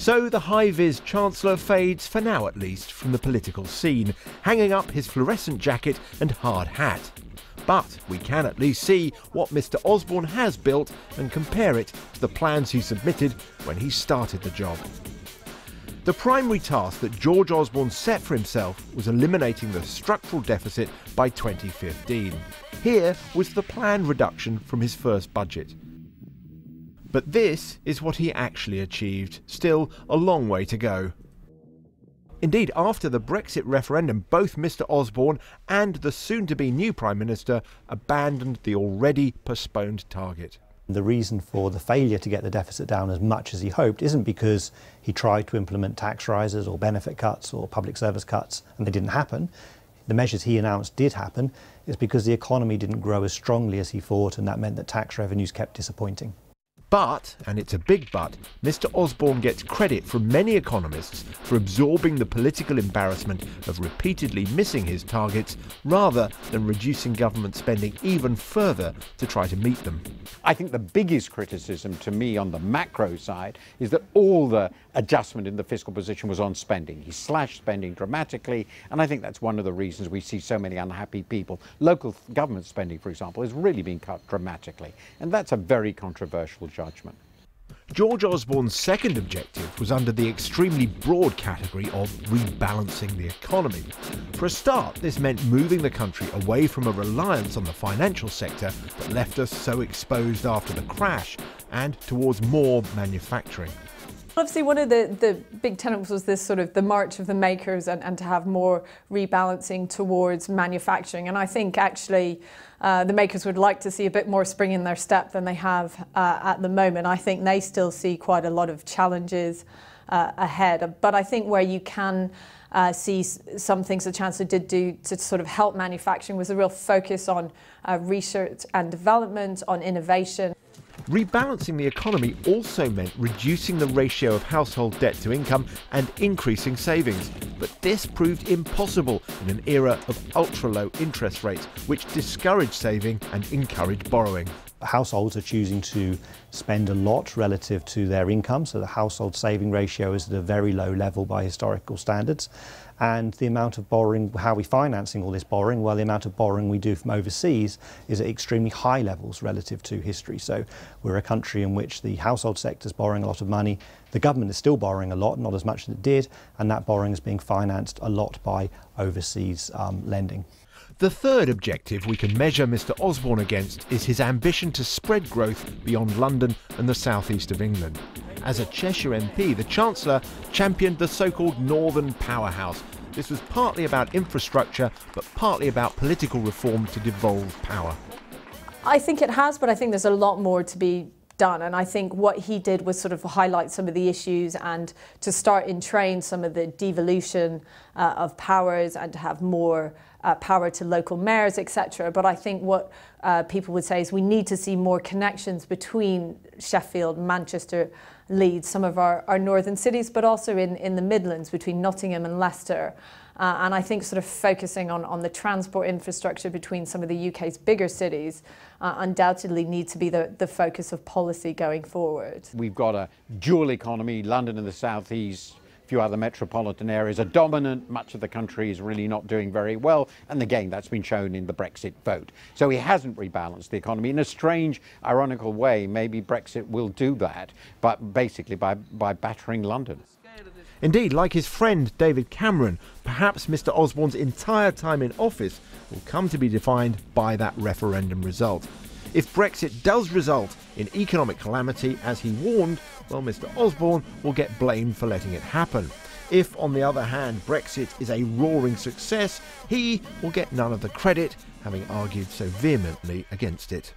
So the high-vis Chancellor fades, for now at least, from the political scene, hanging up his fluorescent jacket and hard hat. But we can at least see what Mr Osborne has built and compare it to the plans he submitted when he started the job. The primary task that George Osborne set for himself was eliminating the structural deficit by 2015. Here was the planned reduction from his first budget. But this is what he actually achieved. Still a long way to go. Indeed, after the Brexit referendum, both Mr Osborne and the soon-to-be new Prime Minister abandoned the already postponed target. The reason for the failure to get the deficit down as much as he hoped isn't because he tried to implement tax rises or benefit cuts or public service cuts and they didn't happen. The measures he announced did happen. It's because the economy didn't grow as strongly as he thought, and that meant that tax revenues kept disappointing. But, and it's a big but, Mr Osborne gets credit from many economists for absorbing the political embarrassment of repeatedly missing his targets rather than reducing government spending even further to try to meet them. I think the biggest criticism to me on the macro side is that all the adjustment in the fiscal position was on spending. He slashed spending dramatically, and I think that's one of the reasons we see so many unhappy people. Local government spending, for example, has really been cut dramatically, and that's a very controversial job. George Osborne's second objective was under the extremely broad category of rebalancing the economy. For a start, this meant moving the country away from a reliance on the financial sector that left us so exposed after the crash, and towards more manufacturing. Obviously, one of the big tenets was this sort of the march of the makers and to have more rebalancing towards manufacturing. And I think actually the makers would like to see a bit more spring in their step than they have at the moment. I think they still see quite a lot of challenges ahead. But I think where you can see some things the Chancellor did do to sort of help manufacturing was a real focus on research and development, on innovation. Rebalancing the economy also meant reducing the ratio of household debt to income and increasing savings. But this proved impossible in an era of ultra-low interest rates, which discouraged saving and encouraged borrowing. Households are choosing to spend a lot relative to their income, so the household saving ratio is at a very low level by historical standards. And the amount of borrowing, how are we financing all this borrowing? Well, the amount of borrowing we do from overseas is at extremely high levels relative to history. So we're a country in which the household sector is borrowing a lot of money. The government is still borrowing a lot, not as much as it did, and that borrowing is being financed a lot by overseas lending. The third objective we can measure Mr Osborne against is his ambition to spread growth beyond London and the southeast of England. As a Cheshire MP, the Chancellor championed the so-called Northern Powerhouse. This was partly about infrastructure, but partly about political reform to devolve power. I think it has, but I think there's a lot more to be done, and I think what he did was sort of highlight some of the issues and to start in train some of the devolution of powers and to have more power to local mayors, etc. But I think what people would say is we need to see more connections between Sheffield, Manchester, Leeds, some of our northern cities, but also in the Midlands between Nottingham and Leicester. And I think sort of focusing on the transport infrastructure between some of the UK's bigger cities undoubtedly need to be the focus of policy going forward. We've got a dual economy, London and the South East, a few other metropolitan areas are dominant, much of the country is really not doing very well, and again that's been shown in the Brexit vote. So he hasn't rebalanced the economy. In a strange, ironical way, maybe Brexit will do that, but basically by battering London. Indeed, like his friend David Cameron, perhaps Mr Osborne's entire time in office will come to be defined by that referendum result. If Brexit does result in economic calamity, as he warned, well, Mr Osborne will get blamed for letting it happen. If, on the other hand, Brexit is a roaring success, he will get none of the credit, having argued so vehemently against it.